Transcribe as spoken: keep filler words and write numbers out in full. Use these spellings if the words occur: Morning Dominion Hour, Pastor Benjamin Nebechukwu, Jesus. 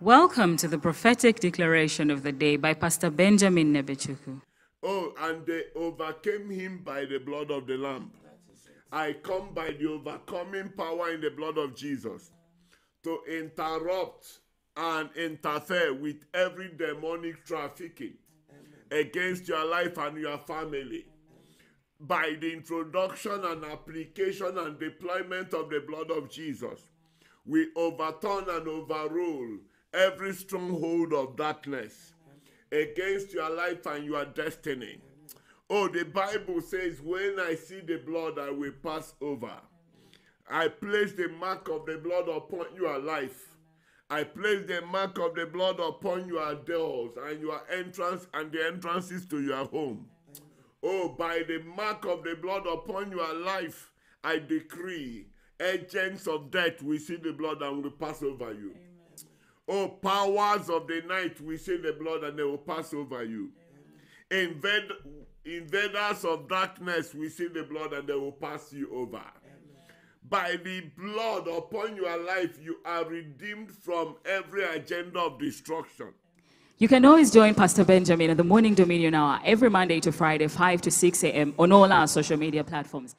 Welcome to the prophetic declaration of the day by Pastor Benjamin Nebechukwu. Oh, and they overcame him by the blood of the Lamb. I come by the overcoming power in the blood of Jesus to interrupt and interfere with every demonic trafficking against your life and your family by the introduction and application and deployment of the blood of Jesus. We overturn and overrule every stronghold of darkness against your life and your destiny. Oh, the Bible says, when I see the blood, I will pass over. I place the mark of the blood upon your life. I place the mark of the blood upon your doors and your entrance and the entrances to your home. Oh, by the mark of the blood upon your life, I decree, agents of death, we see the blood and will pass over you. Amen. Oh, powers of the night, we see the blood and they will pass over you. Invade, invaders of darkness, we see the blood and they will pass you over. By the blood upon your life, you are redeemed from every agenda of destruction. You can always join Pastor Benjamin at the Morning Dominion Hour every Monday to Friday, five to six a m on all our social media platforms.